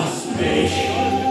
was mich.